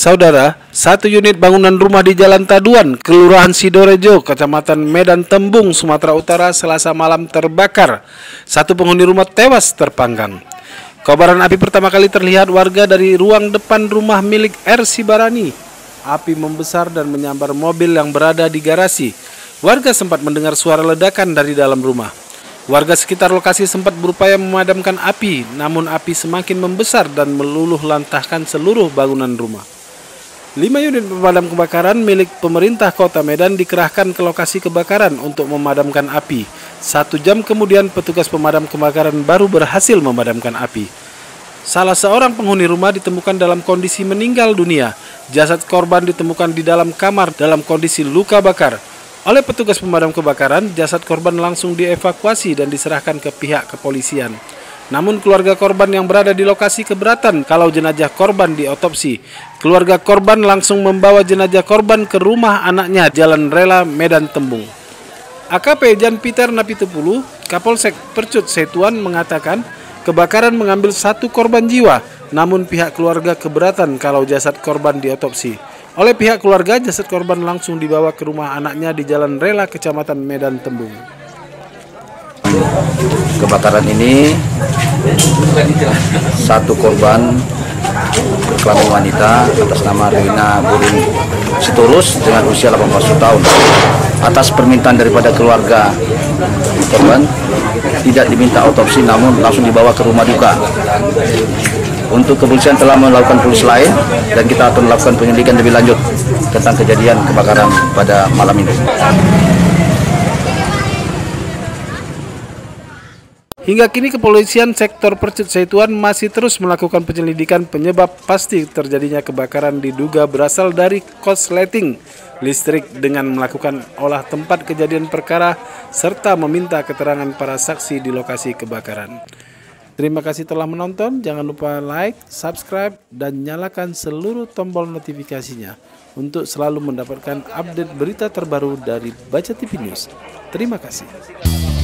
Saudara, satu unit bangunan rumah di Jalan Taduan, Kelurahan Sidorejo, Kecamatan Medan Tembung, Sumatera Utara, Selasa malam terbakar. Satu penghuni rumah tewas terpanggang. Kobaran api pertama kali terlihat warga dari ruang depan rumah milik R. Sibarani. Api membesar dan menyambar mobil yang berada di garasi. Warga sempat mendengar suara ledakan dari dalam rumah. Warga sekitar lokasi sempat berupaya memadamkan api, namun api semakin membesar dan meluluh lantahkan seluruh bangunan rumah. 5 unit pemadam kebakaran milik pemerintah Kota Medan dikerahkan ke lokasi kebakaran untuk memadamkan api. 1 jam kemudian petugas pemadam kebakaran baru berhasil memadamkan api. Salah seorang penghuni rumah ditemukan dalam kondisi meninggal dunia. Jasad korban ditemukan di dalam kamar dalam kondisi luka bakar. Oleh petugas pemadam kebakaran, jasad korban langsung dievakuasi dan diserahkan ke pihak kepolisian. Namun keluarga korban yang berada di lokasi keberatan kalau jenazah korban diotopsi. Keluarga korban langsung membawa jenazah korban ke rumah anaknya Jalan Rela, Medan Tembung. AKP Jan Peter Napitupulu, Kapolsek Percut Seituan mengatakan kebakaran mengambil 1 korban jiwa, namun pihak keluarga keberatan kalau jasad korban diotopsi. Oleh pihak keluarga, jasad korban langsung dibawa ke rumah anaknya di Jalan Rela, Kecamatan Medan Tembung. Kebakaran ini 1 korban kelamin wanita atas nama Rina Boru Sitorus dengan usia 18 tahun. Atas permintaan daripada keluarga korban, tidak diminta autopsi namun langsung dibawa ke rumah duka. Untuk kepolisian telah melakukan proses lain dan kita akan melakukan penyelidikan lebih lanjut tentang kejadian kebakaran pada malam ini. Hingga kini kepolisian sektor Percut Seituan masih terus melakukan penyelidikan penyebab pasti terjadinya kebakaran diduga berasal dari korsleting listrik dengan melakukan olah tempat kejadian perkara serta meminta keterangan para saksi di lokasi kebakaran. Terima kasih telah menonton, jangan lupa like, subscribe, dan nyalakan seluruh tombol notifikasinya untuk selalu mendapatkan update berita terbaru dari Baca TV News. Terima kasih.